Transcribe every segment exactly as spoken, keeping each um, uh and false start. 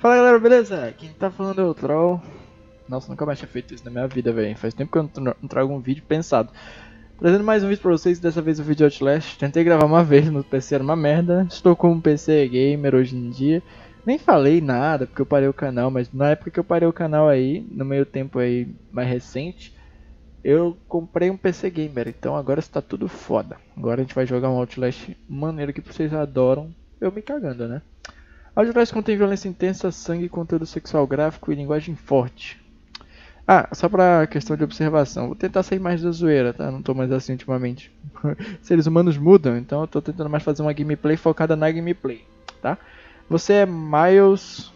Fala galera, beleza? Quem tá falando é o Troll. Nossa, nunca mais tinha feito isso na minha vida, velho. Faz tempo que eu não trago um vídeo pensado. Trazendo mais um vídeo pra vocês, dessa vez o vídeo de Outlast. Tentei gravar uma vez no P C, era uma merda. Estou como um P C gamer hoje em dia. Nem falei nada, porque eu parei o canal, mas na época que eu parei o canal aí, no meio tempo aí mais recente, eu comprei um P C gamer, então agora está tudo foda. Agora a gente vai jogar um Outlast maneiro que vocês adoram, eu me cagando, né? Outlast contém violência intensa, sangue, conteúdo sexual gráfico e linguagem forte. Ah, só pra questão de observação, vou tentar sair mais da zoeira, tá? Não tô mais assim ultimamente. Seres humanos mudam, então eu tô tentando mais fazer uma gameplay focada na gameplay, tá? Você é Miles...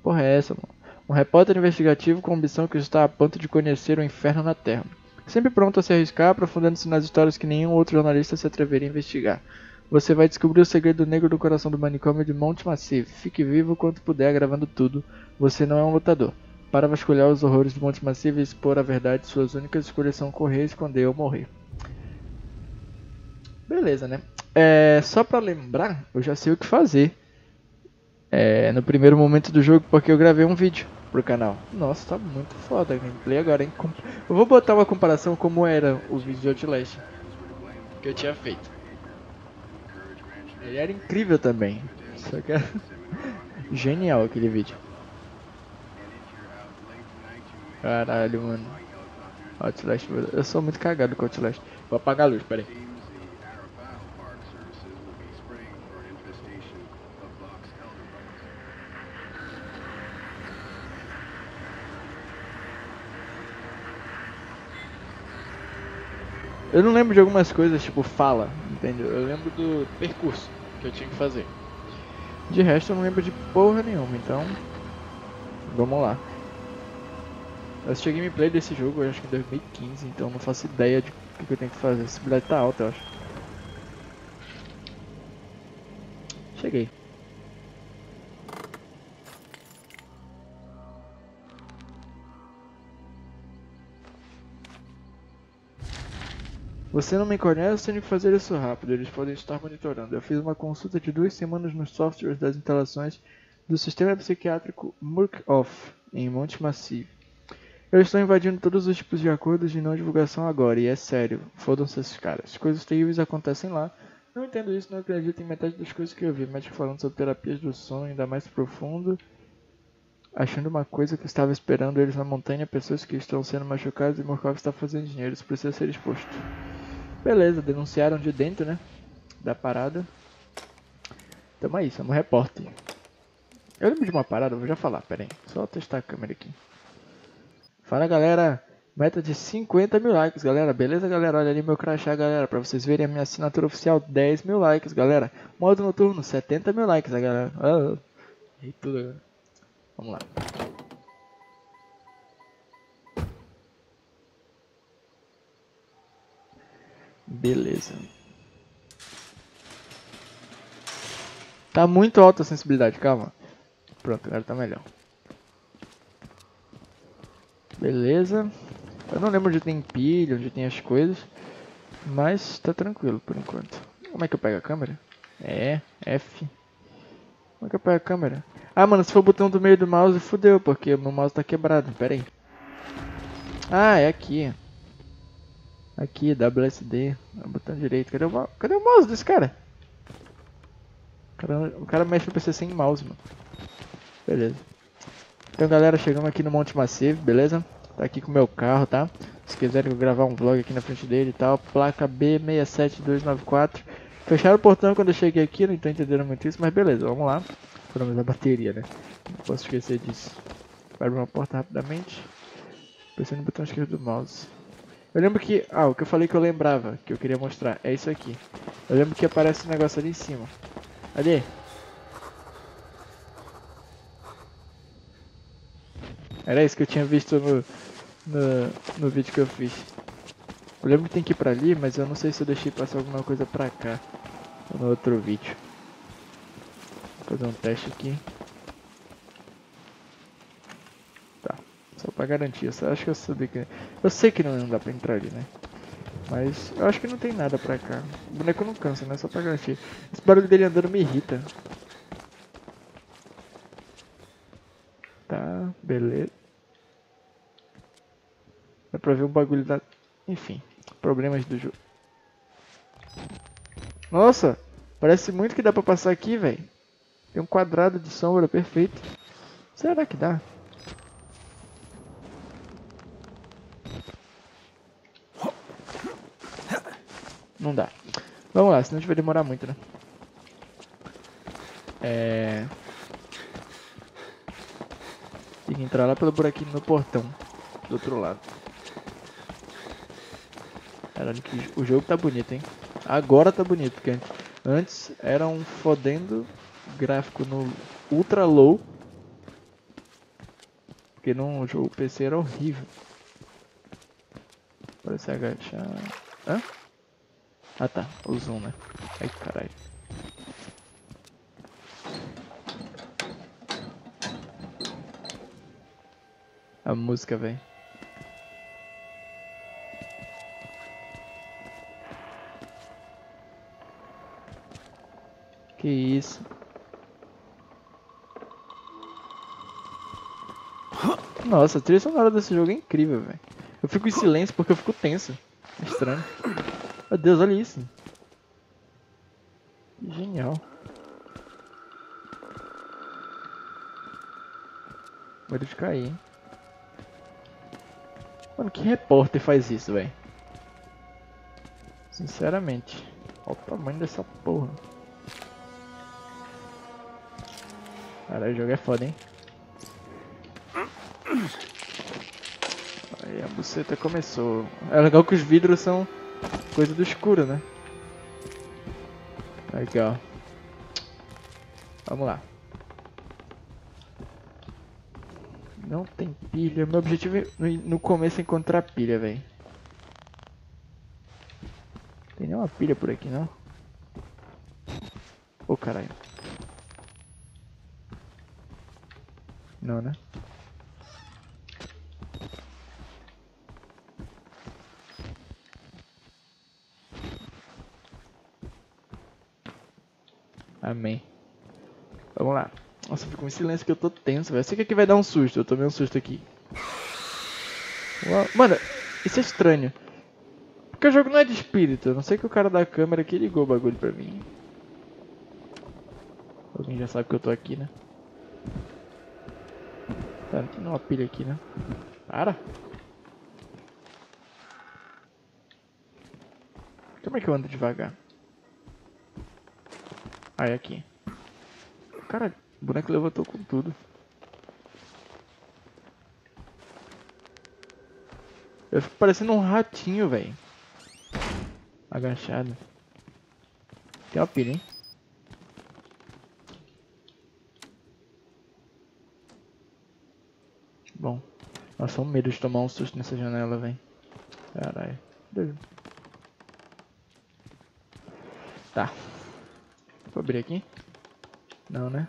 Porra é essa, mano? Um repórter investigativo com ambição que está a ponto de conhecer o inferno na Terra. Sempre pronto a se arriscar, aprofundando-se nas histórias que nenhum outro jornalista se atreveria a investigar. Você vai descobrir o segredo negro do coração do manicômio de Monte Massive. Fique vivo quanto puder, gravando tudo. Você não é um lutador. Para vasculhar os horrores de Monte Massive e expor a verdade, suas únicas escolhas são correr, esconder ou morrer. Beleza, né? É, só pra lembrar, eu já sei o que fazer. É, no primeiro momento do jogo, porque eu gravei um vídeo pro canal. Nossa, tá muito foda a gameplay agora, hein? Eu vou botar uma comparação como era o vídeo de Outlast que eu tinha feito. Ele era incrível também. Só que era genial aquele vídeo. Caralho, mano. Outlast, eu sou muito cagado com Outlast. Vou apagar a luz, peraí. Eu não lembro de algumas coisas, tipo fala, entendeu? Eu lembro do percurso que eu tinha que fazer. De resto eu não lembro de porra nenhuma, então... Vamos lá. Eu assisti a gameplay desse jogo, eu acho que em dois mil e quinze, então eu não faço ideia de o que eu tenho que fazer. Esse bilhete tá alto, eu acho. Cheguei. Você não me conhece, tenho que fazer isso rápido, eles podem estar monitorando. Eu fiz uma consulta de duas semanas nos softwares das instalações do sistema psiquiátrico Murkoff, em Monte Massive. Eu estou invadindo todos os tipos de acordos de não divulgação agora, e é sério, fodam-se esses caras. Coisas terríveis acontecem lá, não entendo isso, não acredito em metade das coisas que eu vi. Médico falando sobre terapias do sono ainda mais profundo, achando uma coisa que estava esperando eles na montanha, pessoas que estão sendo machucadas e Murkoff está fazendo dinheiro, isso precisa ser exposto. Beleza, denunciaram de dentro, né? Da parada. Tamo aí, somos repórter. Eu lembro de uma parada, vou já falar, pera aí. Só testar a câmera aqui. Fala galera, meta de cinquenta mil likes, galera. Beleza, galera? Olha ali meu crachá, galera. Pra vocês verem a minha assinatura oficial, dez mil likes, galera. Modo noturno, setenta mil likes, galera. Oh, e tudo, galera. Vamos lá. Beleza. Tá muito alta a sensibilidade, calma. Pronto, agora tá melhor. Beleza. Eu não lembro onde tem pilha, onde tem as coisas, mas tá tranquilo por enquanto. Como é que eu pego a câmera? É, F. Como é que eu pego a câmera? Ah, mano, se for o botão do meio do mouse, fodeu, porque o meu mouse tá quebrado, pera aí. Ah, é aqui. Aqui, W S D, botão direito, cadê o mouse? Cadê o mouse desse cara? O cara, o cara mexe no P C sem mouse, mano. Beleza. Então galera, chegamos aqui no Monte Massive, beleza? Tá aqui com o meu carro, tá? Se quiserem gravar um vlog aqui na frente dele e tal, placa B seis sete dois nove quatro. Fecharam o portão quando eu cheguei aqui, não tô entendendo muito isso, mas beleza, vamos lá. Pelo menos a bateria, né? Não posso esquecer disso. Vai abrir uma porta rapidamente. Pressiono no botão esquerdo do mouse. Eu lembro que... Ah, o que eu falei que eu lembrava, que eu queria mostrar, é isso aqui. Eu lembro que aparece um negócio ali em cima. Ali. Era isso que eu tinha visto no, no, no vídeo que eu fiz. Eu lembro que tem que ir pra ali, mas eu não sei se eu deixei passar alguma coisa pra cá no outro vídeo. Vou fazer um teste aqui. Só pra garantir, eu só acho que eu sabia que... Eu sei que não dá pra entrar ali, né? Mas eu acho que não tem nada pra cá. O boneco não cansa, né? Só pra garantir. Esse barulho dele andando me irrita. beleza. Dá pra ver o bagulho da... Enfim, problemas do jogo. Nossa, parece muito que dá pra passar aqui, velho. Tem um quadrado de sombra perfeito. Será que dá? Não dá. Vamos lá, senão a gente vai demorar muito, né? É... Tem que entrar lá pelo buraquinho no portão. Do outro lado. Caralho, que o jogo tá bonito, hein? Agora tá bonito, porque antes era um fodendo gráfico no ultra low. Porque não, o jogo P C era horrível. Parece agachar... Hã? Ah tá, o zoom, né? Ai caralho. A música, velho. Que isso? Nossa, a trilha sonora desse jogo é incrível, velho. Eu fico em silêncio porque eu fico tenso. É estranho. Meu Deus, olha isso. Genial. Medo de cair, hein? Mano, que repórter faz isso, velho? Sinceramente. Olha o tamanho dessa porra. Caralho, o jogo é foda, hein? Aí a buceta começou. É legal que os vidros são... coisa do escuro, né? Legal. Vamos lá. Não tem pilha. Meu objetivo é no começo é encontrar pilha, velho. Tem nenhuma pilha por aqui, não? Ô, caralho. Não, né? Amém. Vamos lá. Nossa, ficou em silêncio que eu tô tenso, velho. Eu sei que aqui vai dar um susto. Eu tomei um susto aqui. Uau. Mano, isso é estranho. Porque o jogo não é de espírito. Eu não sei que o cara da câmera que ligou o bagulho pra mim. Alguém já sabe que eu tô aqui, né? Tá, não tem uma pilha aqui, né? Para! Como é que eu ando devagar? Ah, é aqui. Cara, o boneco levantou com tudo. Eu fico parecendo um ratinho, velho. Agachado. Tem uma pilha, hein? Bom. Nossa, um medo de tomar um susto nessa janela, velho. Caralho. Tá. Vou abrir aqui? Não, né?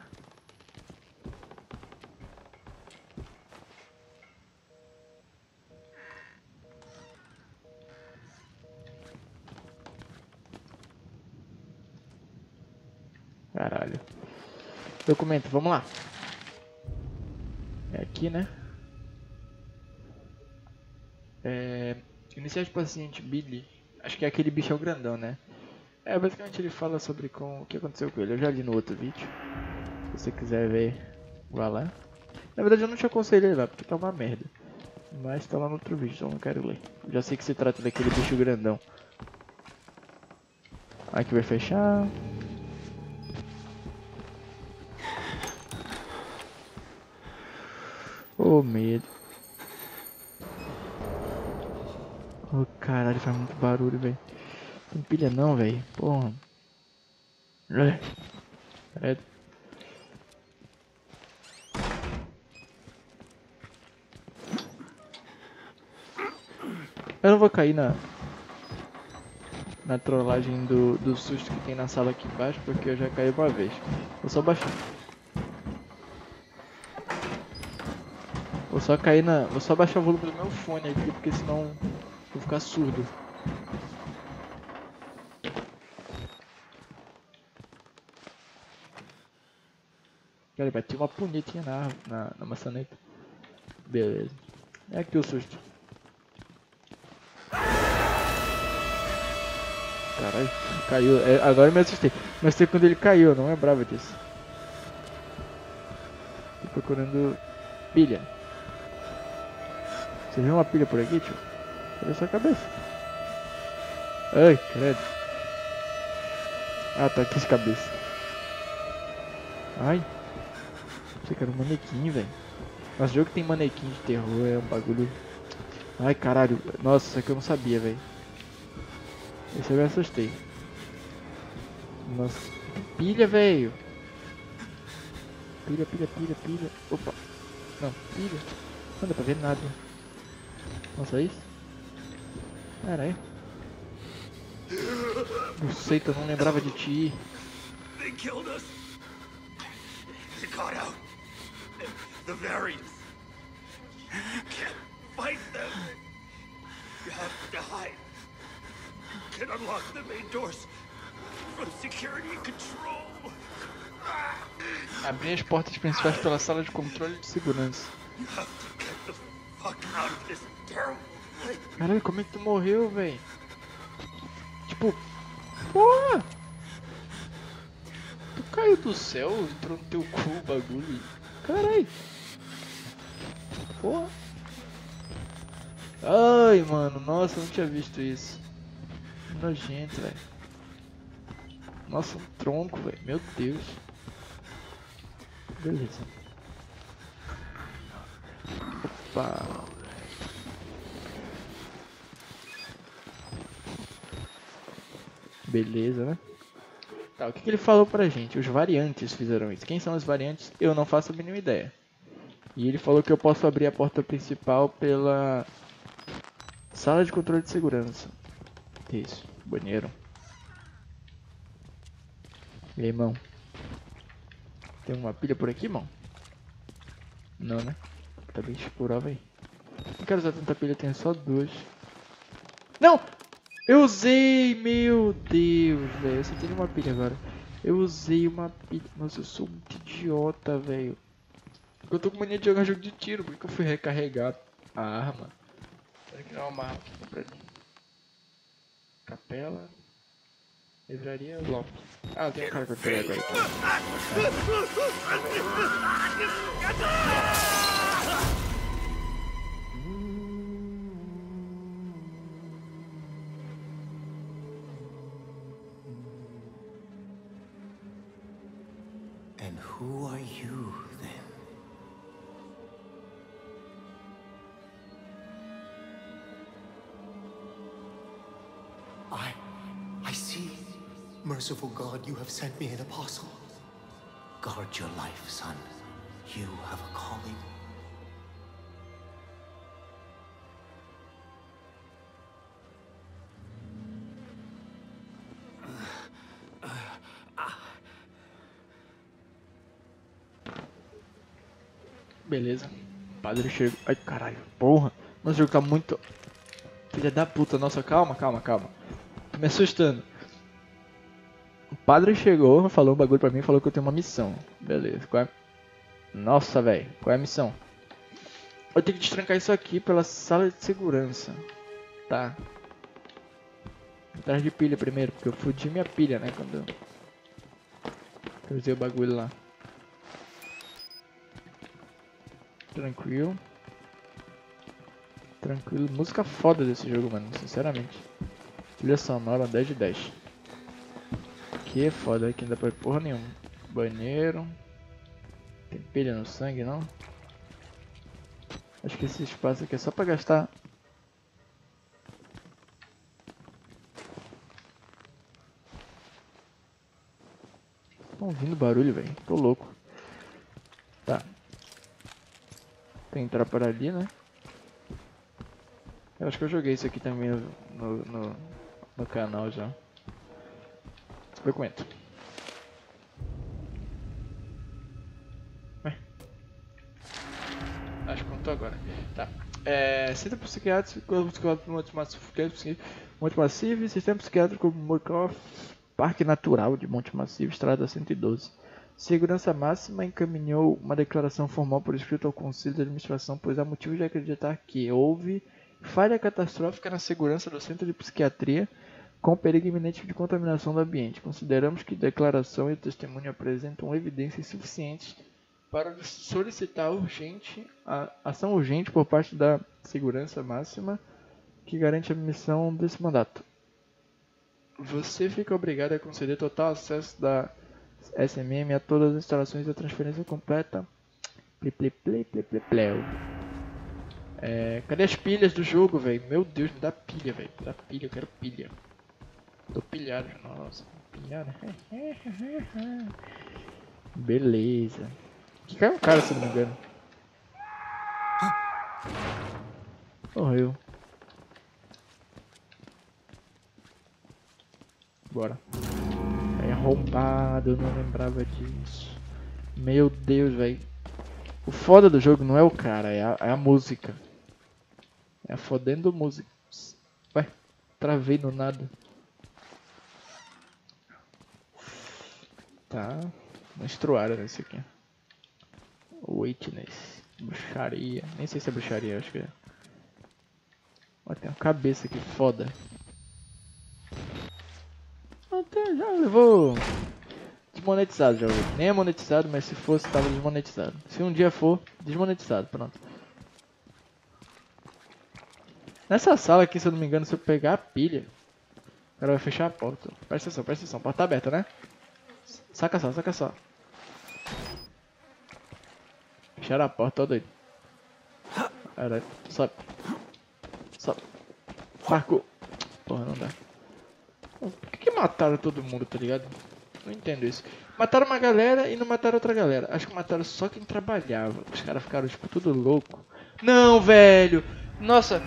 Caralho. Documento, vamos lá. É aqui, né? É... Iniciar de paciente Billy. Acho que é aquele bichão grandão, né? É, basicamente ele fala sobre com o que aconteceu com ele. Eu já li no outro vídeo. Se você quiser ver, vá lá. Na verdade eu não te aconselho ele lá, porque tá uma merda. Mas tá lá no outro vídeo, então não quero ler. Eu já sei que se trata daquele bicho grandão. Aqui vai fechar. Oh, medo. Oh, caralho, faz muito barulho, velho. Não tem pilha não, velho. Porra. É. Eu não vou cair na... na trollagem do, do susto que tem na sala aqui embaixo, porque eu já caí uma vez. Vou só baixar. Vou só cair na... Vou só baixar o volume do meu fone aqui, porque senão vou ficar surdo. Ele bateu uma punhetinha na, na, na maçaneta. Beleza. É aqui o susto. Caralho, caiu. É, agora eu me assustei. Mas sei quando ele caiu, eu não lembrava disso. Tô procurando pilha. Você viu uma pilha por aqui, tio? Olha sua cabeça. Ai, credo. Ah, tá aqui essa cabeça. Ai. Você quer um manequim, velho. Nossa, jogo que tem manequim de terror é um bagulho... Ai, caralho. Nossa, isso aqui eu não sabia, velho. Esse eu me assustei. Nossa, pilha, velho. Pilha, pilha, pilha, pilha. Opa. Não, pilha. Não dá pra ver nada. Nossa, é isso? Caralho. Não sei, tu não lembrava de ti. Abri as portas principais pela sala de controle de segurança. Caralho, como é que tu morreu, velho? Tipo... Porra! Tu caiu do céu, entrou no teu cu o bagulho. Caralho! Porra! Ai, mano, nossa, eu não tinha visto isso. Nojento, velho. Nossa, um tronco, velho. Meu Deus. Beleza. Opa! Beleza, né? Tá, o que, que ele falou pra gente? Os variantes fizeram isso. Quem são os variantes? Eu não faço a mínima ideia. E ele falou que eu posso abrir a porta principal pela... Sala de controle de segurança. Que isso? Banheiro. E aí, mão? Tem uma pilha por aqui, mão? Não, né? Tá bem escuro, ó, véi. Não quero usar tanta pilha, eu tenho só duas. Não! Eu usei, meu Deus, velho. Eu só tenho uma pilha agora. Eu usei uma pilha. Nossa, eu sou muito idiota, velho. Eu tô com mania de jogar jogo de tiro. Por que eu fui recarregar a arma? Será que não é uma arma que tá pra mim? Capela. Livraria. Lock. Ah, eu tenho um cara que eu peguei agora. Então. Who are you, then? I... I see. Merciful God, you have sent me an apostle. Guard your life, son. You have a calling. Beleza, padre chegou. Ai, caralho, porra. Nossa, o jogo tá muito... Filha da puta, nossa, calma, calma, calma. Tô me assustando. O padre chegou, falou um bagulho pra mim, falou que eu tenho uma missão. Beleza, qual é... Nossa, velho, qual é a missão? Eu tenho que destrancar isso aqui pela sala de segurança. Tá. Atrás de pilha primeiro, porque eu fudi minha pilha, né, quando eu usei o bagulho lá. Tranquilo. Tranquilo. Música foda desse jogo, mano. Sinceramente. Trilha sonora dez de dez. Que foda. Aqui não dá pra porra nenhuma. Banheiro. Tem pilha no sangue, não? Acho que esse espaço aqui é só pra gastar. Tô ouvindo barulho, velho. Tô louco. Tá. Tem que entrar por ali, né? Eu acho que eu joguei isso aqui também no, no, no canal já. Eu comento. É. Acho que contou agora. Tá. É, Centro Psiquiátrico, Monte Massive, Monte Massive, Sistema Psiquiátrico Murkoff, Parque Natural de Monte Massive, Estrada cento e doze. Segurança Máxima encaminhou uma declaração formal por escrito ao Conselho de Administração, pois há motivo de acreditar que houve falha catastrófica na segurança do Centro de Psiquiatria com perigo iminente de contaminação do ambiente. Consideramos que declaração e testemunho apresentam evidências suficientes para solicitar urgente, a ação urgente por parte da Segurança Máxima que garante a missão desse mandato. Você fica obrigado a conceder total acesso da S M M a todas as instalações da transferência completa. Ple, ple, ple, ple, ple, ple. É, cadê as pilhas do jogo, velho? Meu Deus, me dá pilha, velho. Me dá pilha, eu quero pilha. Tô pilhado, nossa. Pilhado. Beleza. Que caiu um cara, se não me engano. Morreu. Bora. É arrombado, eu não lembrava disso. Meu Deus, velho. O foda do jogo não é o cara, é a, é a música. É a fodendo música. Ué, travei no nada. Tá. Menstruada nesse aqui. Witness. Bruxaria. Nem sei se é bruxaria, acho que é. Ó, tem uma cabeça aqui, foda. Até já levou. Desmonetizado já. Nem é monetizado, mas se fosse tava desmonetizado. Se um dia for, desmonetizado, pronto. Nessa sala aqui, se eu não me engano, se eu pegar a pilha, o cara vai fechar a porta. Presta atenção, presta atenção. Porta tá aberta, né? Saca só, saca só. Fecharam a porta, ó doido. Caralho, sobe. Sobe. Parkour. Porra, não dá. Por que, que mataram todo mundo, tá ligado? Não entendo isso. Mataram uma galera e não mataram outra galera. Acho que mataram só quem trabalhava. Os caras ficaram, tipo, tudo louco. Não, velho! Nossa!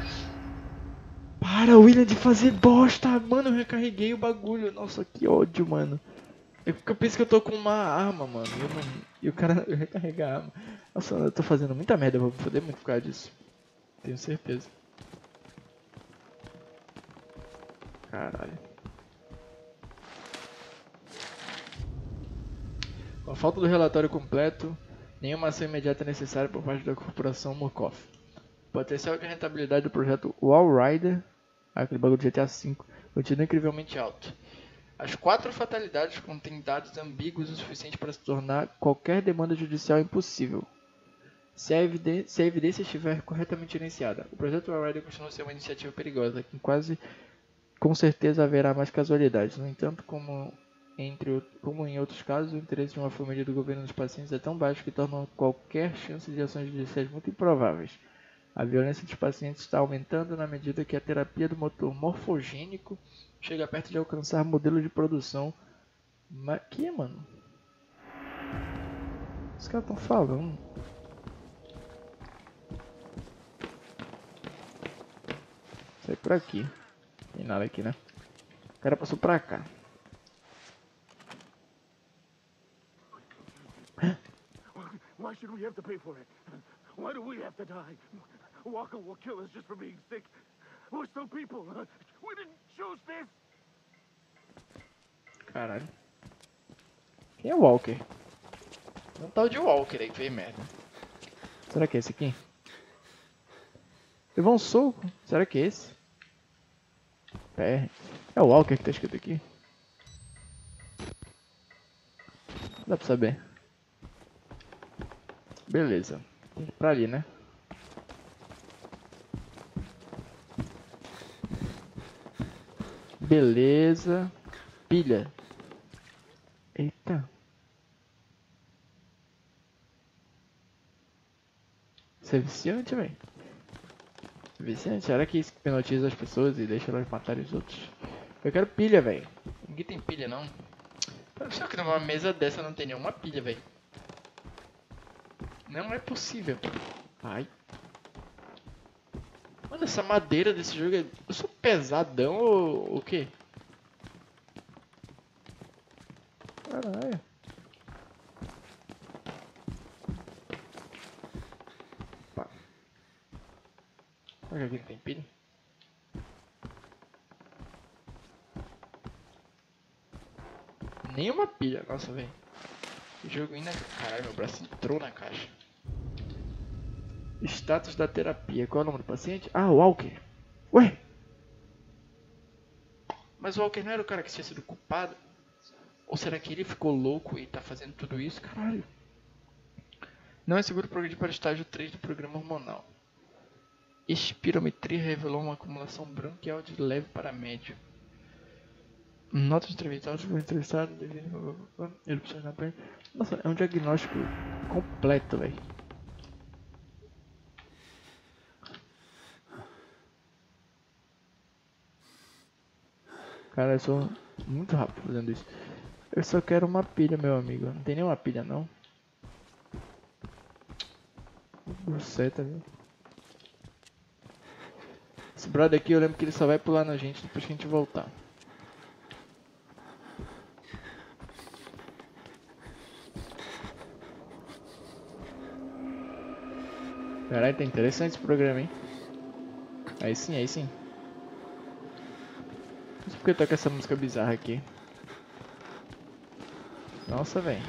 Para, William, de fazer bosta! Mano, eu recarreguei o bagulho. Nossa, que ódio, mano. Eu, eu penso que eu tô com uma arma, mano. Eu não, e o cara eu recarrega a arma. Nossa, eu tô fazendo muita merda. Eu vou foder muito por causa disso. Tenho certeza. Caralho. Com a falta do relatório completo, nenhuma ação imediata é necessária por parte da corporação Murkoff. O potencial de rentabilidade do projeto Wallrider, aquele bagulho do G T A cinco, continua incrivelmente alto. As quatro fatalidades contêm dados ambíguos o suficiente para se tornar qualquer demanda judicial impossível. Se a, se a evidência estiver corretamente gerenciada, o projeto Wallrider continua a ser uma iniciativa perigosa, que quase com certeza haverá mais casualidades. No entanto, como... Entre, como em outros casos, o interesse de uma família do governo dos pacientes é tão baixo que torna qualquer chance de ações judiciais muito improváveis. A violência dos pacientes está aumentando na medida que a terapia do motor morfogênico chega perto de alcançar modelos de produção. Mas que, mano? Os caras estão falando. Sai por aqui. Não tem nada aqui, né? O cara passou pra cá. Why should we have to pay for it? Why do we have to die? Walker will kill us just for being sick. We're still people. We didn't choose this. Caralho. Quem é o Walker? Não tá o de Walker aí que veio merda. Será que é esse aqui? Levou um soco? Será que é esse? É, é o Walker que tá escrito aqui? Não dá pra saber. Beleza, tem que ir pra ali, né? Beleza, pilha. Eita. Isso é viciante, velho. Viciante, será que isso hipnotiza as pessoas e deixa elas matarem os outros? Eu quero pilha, velho. Ninguém tem pilha, não. Só que numa mesa dessa não tem nenhuma pilha, velho. Não é possível. Ai. Mano, essa madeira desse jogo é... Eu sou pesadão ou o quê? Caralho. Pá. Será que aqui não tem pilha? Nenhuma pilha. Nossa, velho. O jogo ainda... Caralho, meu braço entrou na caixa. Status da terapia. Qual é o nome do paciente? Ah, Walker. Ué? Mas o Walker não era o cara que tinha sido culpado? Ou será que ele ficou louco e tá fazendo tudo isso? Caralho. Não é seguro progredir para o estágio três do programa hormonal. Espirometria revelou uma acumulação branquial de leve para médio. Notas entrevistadas por entrevistado. Erupções na pele. Nossa, é um diagnóstico completo, velho. Cara, eu sou muito rápido fazendo isso. Eu só quero uma pilha, meu amigo. Não tem nenhuma pilha, não. Buceta, viu? Esse brother aqui, eu lembro que ele só vai pular na gente depois que a gente voltar. Caralho, tá interessante esse programa, hein? Aí sim, aí sim. Não sei porque toca essa música bizarra aqui. Nossa, velho.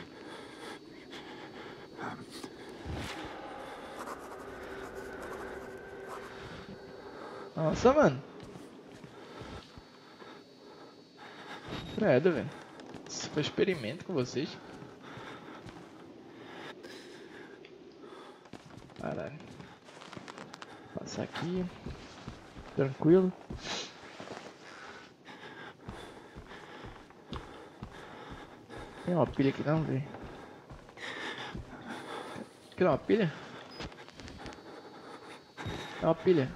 Nossa, mano. Credo, velho. Isso foi um experimento com vocês. Caralho. Passar aqui. Tranquilo. Tem uma pilha aqui não, velho. Quer uma pilha? Dá uma pilha.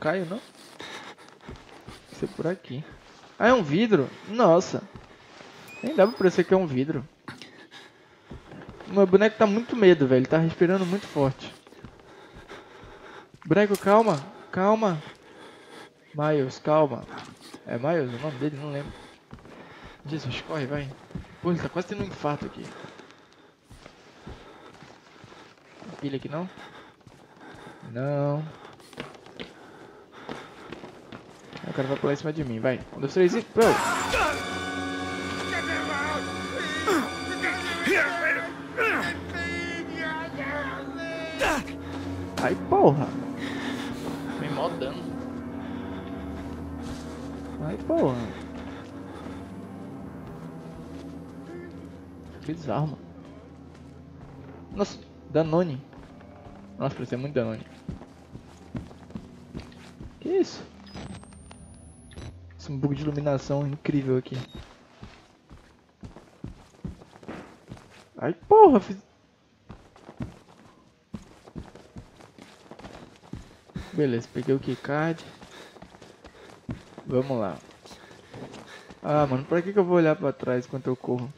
Caio não? Isso é por aqui. Ah, é um vidro? Nossa. Nem dá pra parecer que é um vidro. Meu boneco tá muito medo, velho. Ele tá respirando muito forte. Boneco, calma. Calma. Miles, calma. É Miles o nome dele? Não lembro. Jesus, corre, vai. Pô, ele tá quase tendo um infarto aqui. Tem pilha aqui não? Não. O cara vai pular em cima de mim, vai. Um, dois, três e... Pro! Ai, porra! Me mó dano. Ai, porra! Bizarro, mano. Nossa, Danone. Nossa, parece muito Danone. Que isso? Um bug de iluminação incrível aqui. Ai, porra, fiz... Beleza, peguei o keycard. Vamos lá. Ah, mano, pra que que eu vou olhar pra trás enquanto eu corro?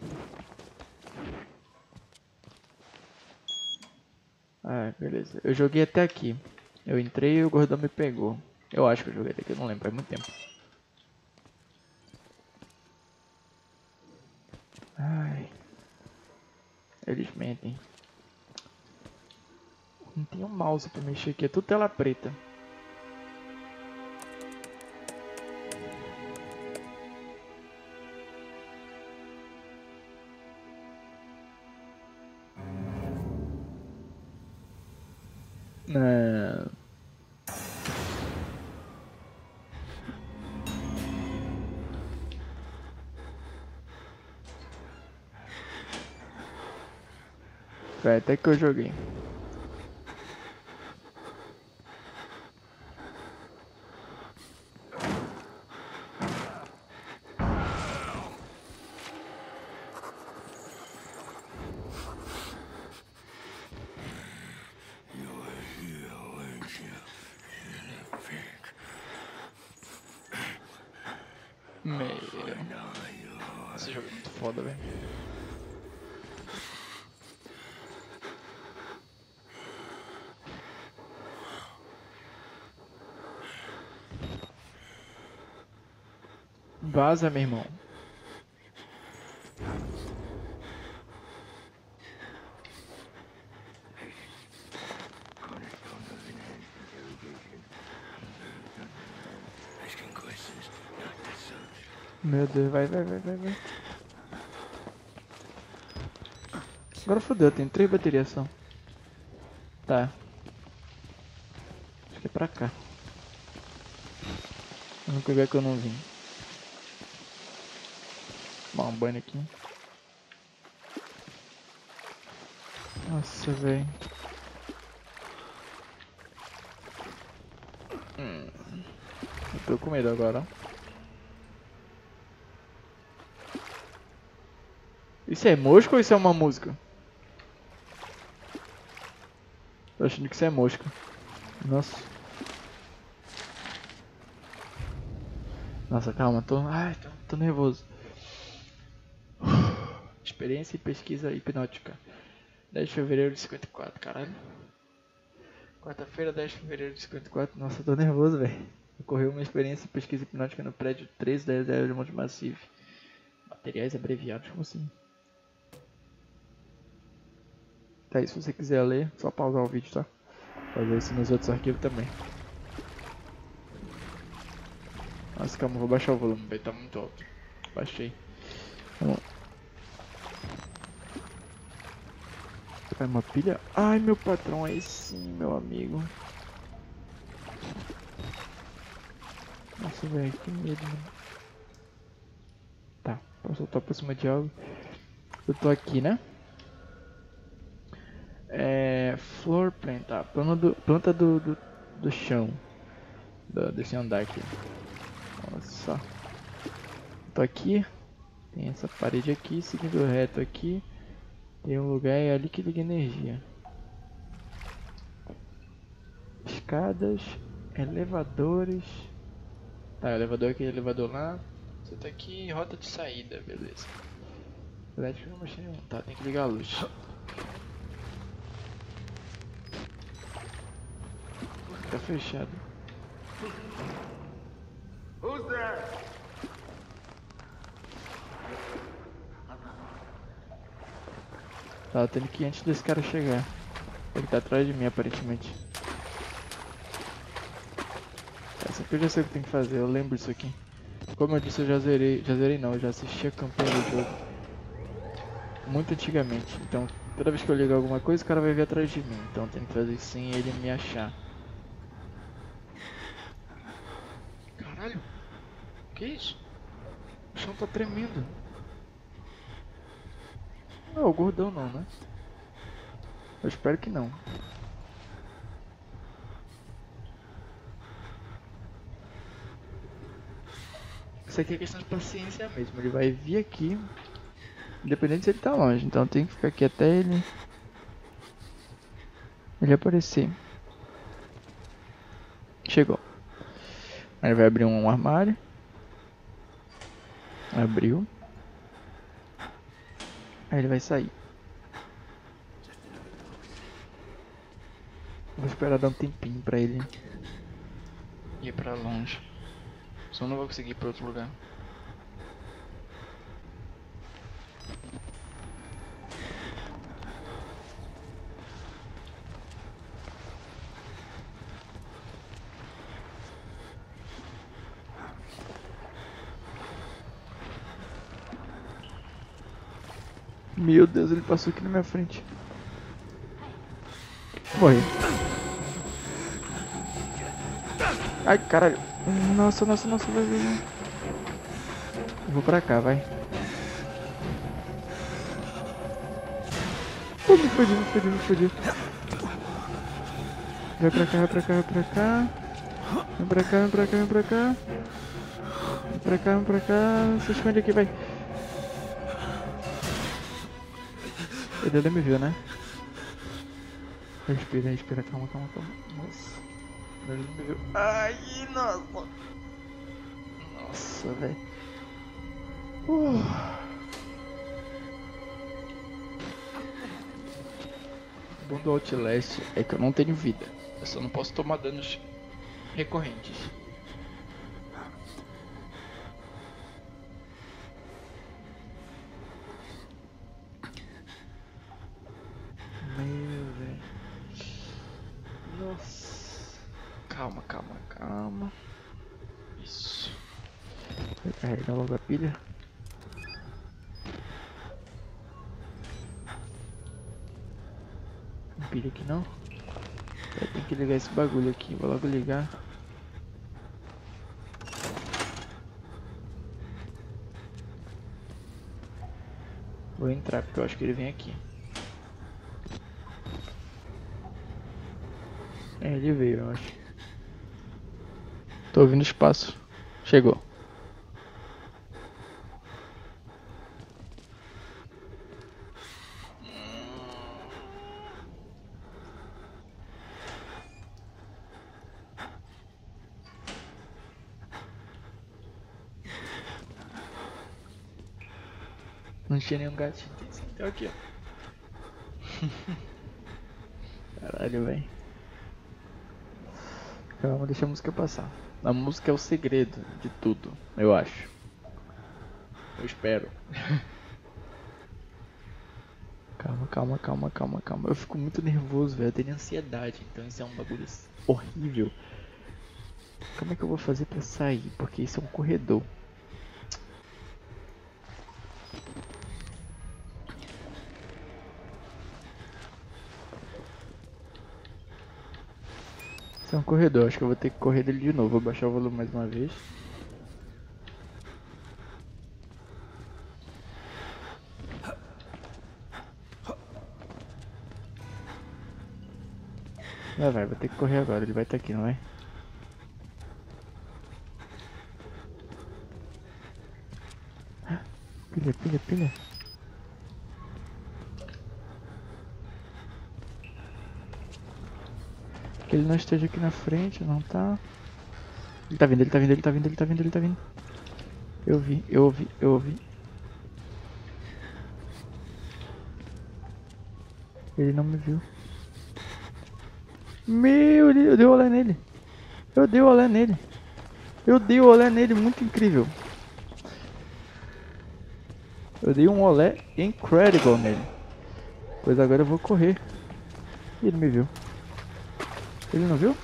Ah, beleza. Eu joguei até aqui. Eu entrei e o gordão me pegou. Eu acho que eu joguei até aqui, eu não lembro, faz muito tempo. Eles mentem. Não tem um mouse pra mexer aqui, é tudo tela preta. Não. Vai, até que eu joguei. Meu... Esse jogo é muito foda, velho. Vaza, meu irmão. Meu Deus, vai, vai, vai, vai, vai. Agora fodeu, tem três baterias só. Tá. Acho que é pra cá. Vamos pegar que eu não vim. Vou dar um banho aqui. Nossa, velho. Hum. Eu tô com medo agora. Isso é mosca ou isso é uma música? Tô achando que isso é mosca. Nossa. Nossa, calma, tô. Ai, tô, tô nervoso. Experiência e pesquisa hipnótica. dez de fevereiro de cinquenta e quatro, caralho. Quarta-feira, dez de fevereiro de cinquenta e quatro. Nossa, eu tô nervoso, velho. Ocorreu uma experiência e pesquisa hipnótica no prédio treze dez de Monte Massive. Materiais abreviados, como assim? Tá, se você quiser ler, só pausar o vídeo, tá? Fazer isso nos outros arquivos também. Nossa, calma, vou baixar o volume, velho, tá muito alto. Baixei. Vamos lá. É uma pilha? Ai, meu patrão, aí sim, meu amigo. Nossa, velho, que medo, mano. Tá, posso soltar por cima de algo. Eu tô aqui, né? É... Floor plant, tá? Planta do, planta do, do, do chão. Do, desse andar aqui. Nossa. Eu tô aqui. Tem essa parede aqui, seguindo reto aqui. Tem um lugar é ali que liga energia. Escadas, elevadores. Tá, elevador aqui, elevador lá. Você tá aqui, rota de saída, beleza. Elétrico não mexeu nenhum, tá, tem que ligar a luz. Tá fechado. Who's there? Tá, eu tenho que ir antes desse cara chegar. Ele tá atrás de mim, aparentemente. Essa aqui eu já sei o que tem que fazer, eu lembro disso aqui. Como eu disse, eu já zerei... Já zerei não, eu já assisti a campanha do jogo. Muito antigamente. Então, toda vez que eu ligar alguma coisa, o cara vai vir atrás de mim. Então, eu tenho que fazer sem ele me achar. Caralho! Que isso? O chão tá tremendo. Não, o gordão não, né? Eu espero que não. Isso aqui é questão de paciência mesmo. Ele vai vir aqui, independente se ele tá longe. Então tem que ficar aqui até ele... Ele aparecer. Chegou. Aí ele vai abrir um armário. Abriu. Aí ele vai sair. Vou esperar dar um tempinho pra ele ir pra longe. Só não vou conseguir ir pra outro lugar. Meu Deus, ele passou aqui na minha frente. Morri. Ai, caralho. Nossa, nossa, nossa, vai, vai, vai. Eu vou pra cá, vai. Oh, me fodi, me fodi, me fodi. Vai pra cá, vai pra cá, vai pra cá. Vem pra cá, vem pra cá, vem pra cá. Vem pra cá, vem pra cá. Se esconde aqui, vai. Ele ainda me viu, né? Respira, respira, calma, calma, calma. Nossa. Ele me viu. Ai, nossa. Nossa, velho. Uh. O bom do Outlast é que eu não tenho vida. Eu só não posso tomar danos recorrentes. Carregar logo a pilha. Não pilha aqui não. Tem que ligar esse bagulho aqui. Vou logo ligar. Vou entrar porque eu acho que ele vem aqui. É, ele veio, eu acho. Tô ouvindo os passos. Chegou. Não tinha nenhum gatinho, tem esse então aqui, ó. Caralho, velho. Calma, deixa a música passar. A música é o segredo de tudo, eu acho. Eu espero. Calma, calma, calma, calma, calma. Eu fico muito nervoso, velho. Eu tenho ansiedade, então isso é um bagulho horrível. Como é que eu vou fazer pra sair? Porque isso é um corredor. É um corredor, acho que eu vou ter que correr dele de novo. Vou baixar o volume mais uma vez. Vai, vai, vou ter que correr agora, ele vai estar aqui, não é? Pilha, pilha, pilha. Que ele não esteja aqui na frente, não tá? Ele tá vindo, ele tá vindo, ele tá vindo, ele tá vindo, ele tá vindo. Eu vi, eu ouvi, eu ouvi. Ele não me viu. Meu, eu dei o olé nele. Eu dei o olé nele. Eu dei o olé nele, muito incrível. Eu dei um olé incredible nele. Pois agora eu vou correr. E ele me viu. Ele não viu?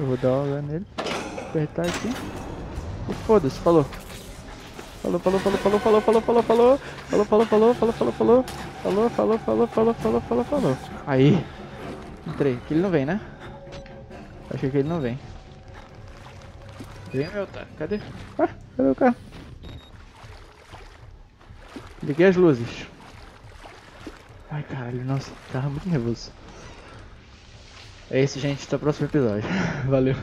Eu vou dar uma olhada nele. Apertar aqui. Oh, foda-se, falou. Falou, falou, falou, falou, falou, falou, falou, falou. Falou, falou, falou, falou, falou, falou. Falou, falou, falou, falou, falou, falou, falou. Aí. Entrei. Que ele não vem, né? Achei que ele não vem. Vem, meu otário. Cadê? Ah, cadê o carro? Liguei as luzes. Ai, caralho, nossa, tava muito nervoso. É isso, gente, até o próximo episódio. Valeu.